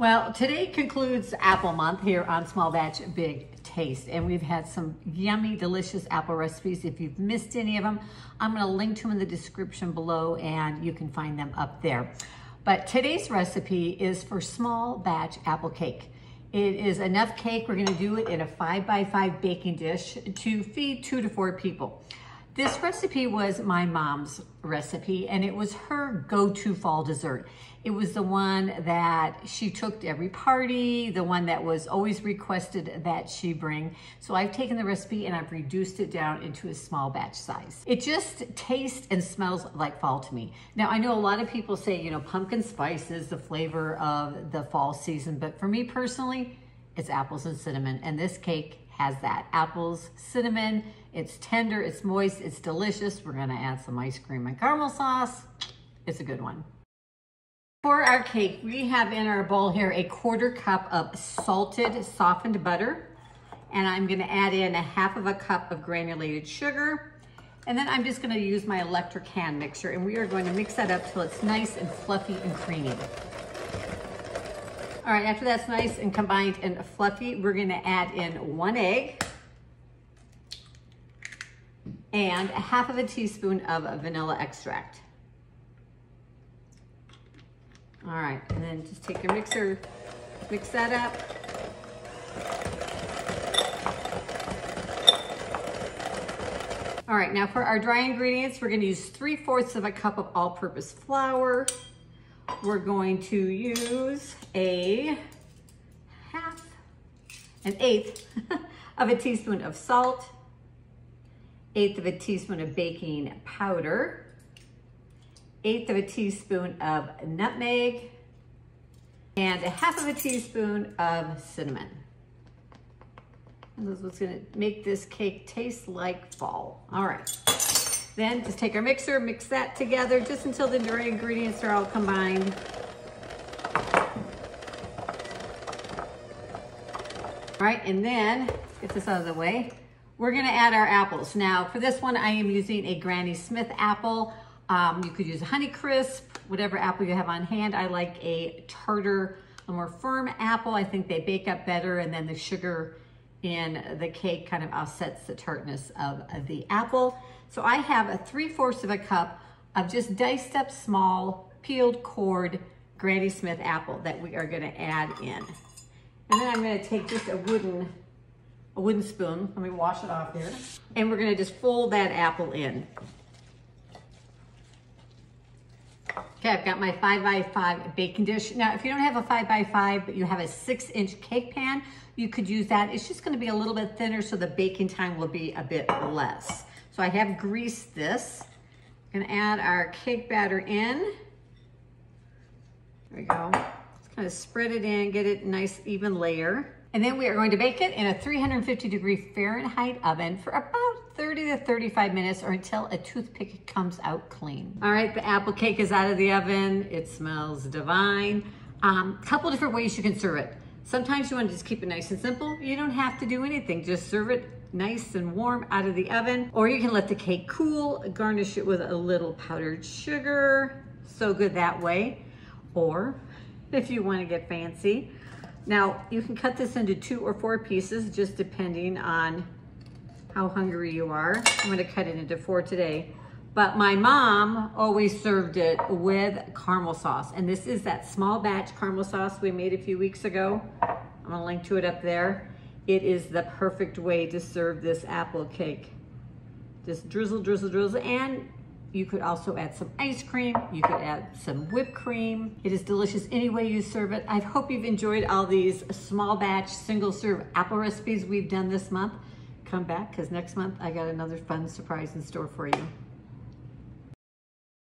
Well, today concludes Apple Month here on Small Batch Big Taste, and we've had some yummy, delicious apple recipes. If you've missed any of them, I'm going to link to them in the description below, and you can find them up there. But today's recipe is for small batch apple cake. It is enough cake, we're going to do it in a 5x5 baking dish to feed 2 to 4 people. This recipe was my mom's recipe, and it was her go-to fall dessert. It was the one that she took to every party, the one that was always requested that she bring. So I've taken the recipe and I've reduced it down into a small batch size. It just tastes and smells like fall to me. Now I know a lot of people say, you know, pumpkin spice is the flavor of the fall season, but for me personally, it's apples and cinnamon, and this cake has that. Apples, cinnamon, it's tender, it's moist, it's delicious. We're gonna add some ice cream and caramel sauce. It's a good one. For our cake, we have in our bowl here a 1/4 cup of salted softened butter, and I'm gonna add in 1/2 cup of granulated sugar, and then I'm just gonna use my electric hand mixer, and we are going to mix that up till it's nice and fluffy and creamy. All right, after that's nice and combined and fluffy, we're gonna add in 1 egg and 1/2 teaspoon of vanilla extract. All right, and then just take your mixer, mix that up. All right, now for our dry ingredients, we're gonna use 3/4 cup of all-purpose flour. We're going to use an eighth of a teaspoon of salt, 1/8 teaspoon of baking powder, 1/8 teaspoon of nutmeg, and 1/2 teaspoon of cinnamon. And this is what's gonna make this cake taste like fall. All right. Then just take our mixer, mix that together just until the dry ingredients are all combined. All right, and then get this out of the way. We're gonna add our apples. Now for this one, I am using a Granny Smith apple. You could use a Honeycrisp, whatever apple you have on hand. I like a tartar, a more firm apple. I think they bake up better, and then the sugar in the cake kind of offsets the tartness of the apple. So I have a 3/4 cup of just diced up small peeled cored Granny Smith apple that we are gonna add in. And then I'm gonna take just a wooden spoon, let me wash it off here, and we're gonna just fold that apple in. Okay, I've got my 5x5 baking dish. Now, if you don't have a 5x5, but you have a 6-inch cake pan, you could use that. It's just gonna be a little bit thinner, so the baking time will be a bit less. So I have greased this. I'm gonna add our cake batter in. There we go. Just kind of spread it in, get it a nice even layer. And then we are going to bake it in a 350-degree Fahrenheit oven for about 30 to 35 minutes, or until a toothpick comes out clean. All right, the apple cake is out of the oven. It smells divine. Couple different ways you can serve it. Sometimes you wanna just keep it nice and simple. You don't have to do anything, just serve it nice and warm out of the oven, or you can let the cake cool, garnish it with a little powdered sugar, so good that way. Or if you want to get fancy, now you can cut this into 2 or 4 pieces, just depending on how hungry you are. I'm going to cut it into 4 today, but my mom always served it with caramel sauce, and this is that small batch caramel sauce we made a few weeks ago. I'm going to link to it up there. It is the perfect way to serve this apple cake. Just drizzle, drizzle, drizzle, and you could also add some ice cream. You could add some whipped cream. It is delicious any way you serve it. I hope you've enjoyed all these small batch, single serve apple recipes we've done this month. Come back, because next month I got another fun surprise in store for you.